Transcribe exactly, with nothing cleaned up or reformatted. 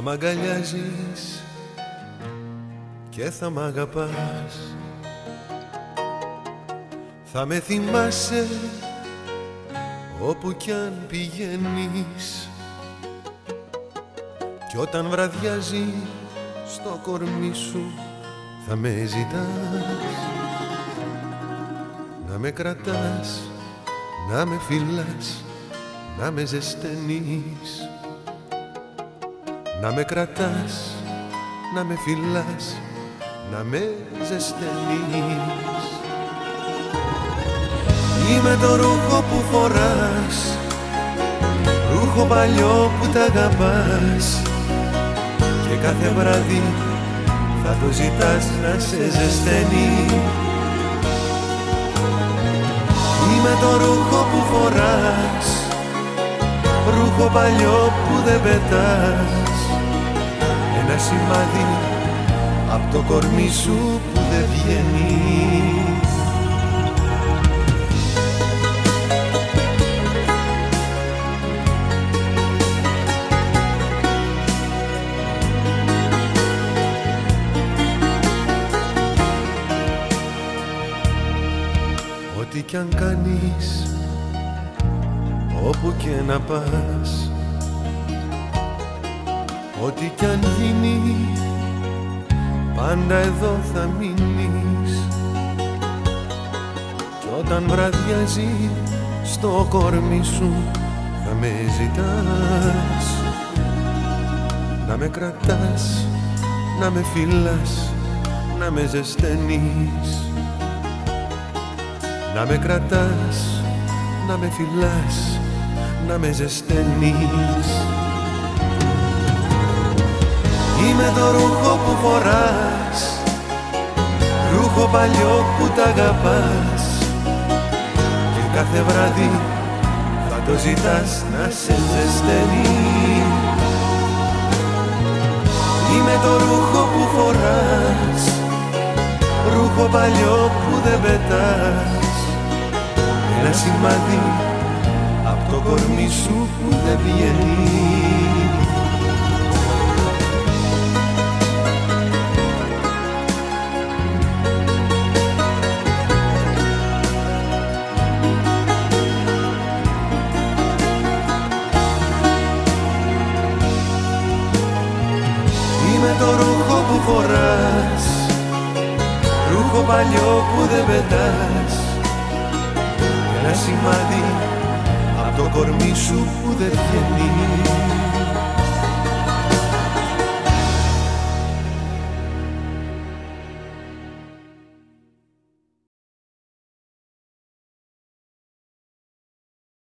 Θα μ' αγκαλιάζεις και θα μ' αγαπάς. Θα με θυμάσαι όπου κι αν πηγαίνεις, κι όταν βραδιάζει στο κορμί σου θα με ζητάς. Να με κρατάς, να με φιλάς, να με ζεσταίνεις. Να με κρατάς, να με φιλάς, να με ζεσταίνεις. Είμαι το ρούχο που φοράς, ρούχο παλιό που τ' αγαπάς, και κάθε βράδυ θα το ζητάς να σε ζεσταίνει. Είμαι το ρούχο που φοράς, ρούχο παλιό που δεν πετάς, ένα σημάδι από το κορμί σου που δεν βγαίνει. Ό,τι κι αν κάνεις, όπου και να πας, ό,τι κι αν γίνει, πάντα εδώ θα μείνεις. Κι όταν βραδιάζει στο κορμί σου θα με ζητάς. Να με κρατάς, να με φιλάς, να με ζεσταίνεις. Να με κρατάς, να με φιλάς, να με ζεσταίνεις. Είμαι το ρούχο που φοράς, ρούχο παλιό που τ' αγαπάς, και κάθε βράδυ θα το ζητάς να σε ζεσταίνει. Είμαι το ρούχο που φοράς, ρούχο παλιό που δεν πετάς, ένα σημάδι από το κορμί σου που δεν βγαίνει. Είμαι το ρούχο που φοράς, ρούχο παλιό που δεν πετάς, ένα σημάδι από το κορμί σου που δεν βγαίνει.